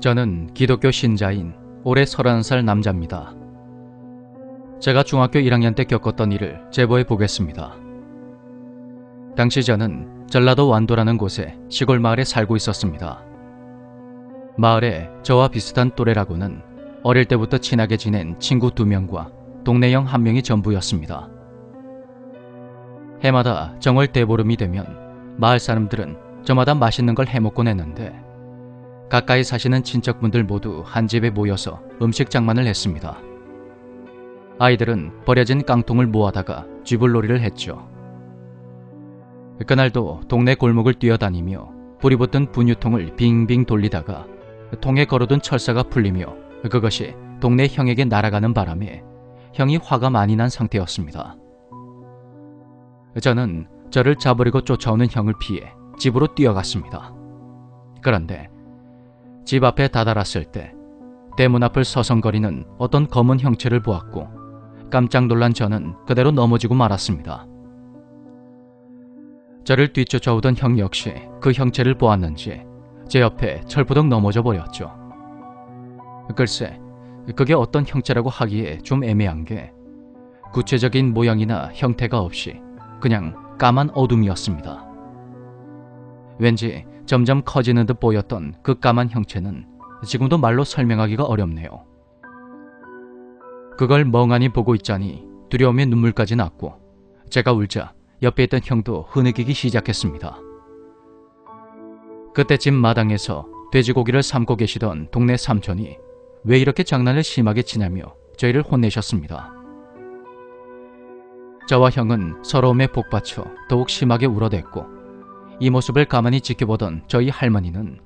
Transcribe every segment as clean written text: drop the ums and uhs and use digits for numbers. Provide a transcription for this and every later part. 저는 기독교 신자인 올해 31살 남자입니다. 제가 중학교 1학년 때 겪었던 일을 제보해 보겠습니다. 당시 저는 전라도 완도라는 곳의 시골 마을에 살고 있었습니다. 마을에 저와 비슷한 또래라고는 어릴 때부터 친하게 지낸 친구 2명과 동네 형 1명이 전부였습니다. 해마다 정월 대보름이 되면 마을 사람들은 저마다 맛있는 걸 해먹곤 했는데 가까이 사시는 친척분들 모두 한 집에 모여서 음식 장만을 했습니다. 아이들은 버려진 깡통을 모아다가 쥐불놀이를 했죠. 그날도 동네 골목을 뛰어다니며 불이 붙은 분유통을 빙빙 돌리다가 통에 걸어둔 철사가 풀리며 그것이 동네 형에게 날아가는 바람에 형이 화가 많이 난 상태였습니다. 저는 저를 잡으려고 쫓아오는 형을 피해 집으로 뛰어갔습니다. 그런데 집 앞에 다다랐을 때 대문 앞을 서성거리는 어떤 검은 형체를 보았고 깜짝 놀란 저는 그대로 넘어지고 말았습니다. 저를 뒤쫓아오던 형 역시 그 형체를 보았는지 제 옆에 철부덕 넘어져 버렸죠. 글쎄, 그게 어떤 형체라고 하기에 좀 애매한 게 구체적인 모양이나 형태가 없이 그냥 까만 어둠이었습니다. 왠지 점점 커지는 듯 보였던 그 까만 형체는 지금도 말로 설명하기가 어렵네요. 그걸 멍하니 보고 있자니 두려움에 눈물까지 났고 제가 울자 옆에 있던 형도 흐느끼기 시작했습니다. 그때 집 마당에서 돼지고기를 삶고 계시던 동네 삼촌이 왜 이렇게 장난을 심하게 치냐며 저희를 혼내셨습니다. 저와 형은 서러움에 복받쳐 더욱 심하게 울어댔고 이 모습을 가만히 지켜보던 저희 할머니는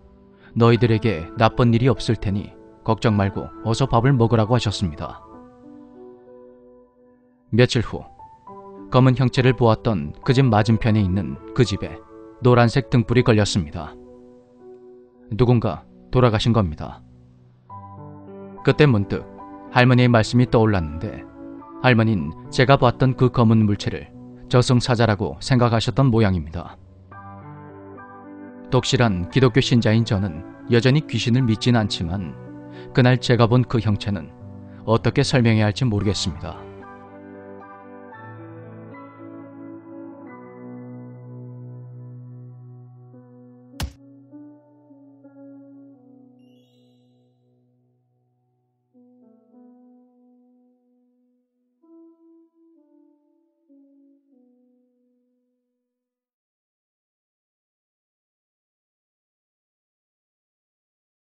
너희들에게 나쁜 일이 없을 테니 걱정 말고 어서 밥을 먹으라고 하셨습니다. 며칠 후 검은 형체를 보았던 그 집 맞은편에 있는 그 집에 노란색 등불이 걸렸습니다. 누군가 돌아가신 겁니다. 그때 문득 할머니의 말씀이 떠올랐는데 할머니는 제가 봤던 그 검은 물체를 저승사자라고 생각하셨던 모양입니다. 독실한 기독교 신자인 저는 여전히 귀신을 믿진 않지만 그날 제가 본 그 형체는 어떻게 설명해야 할지 모르겠습니다.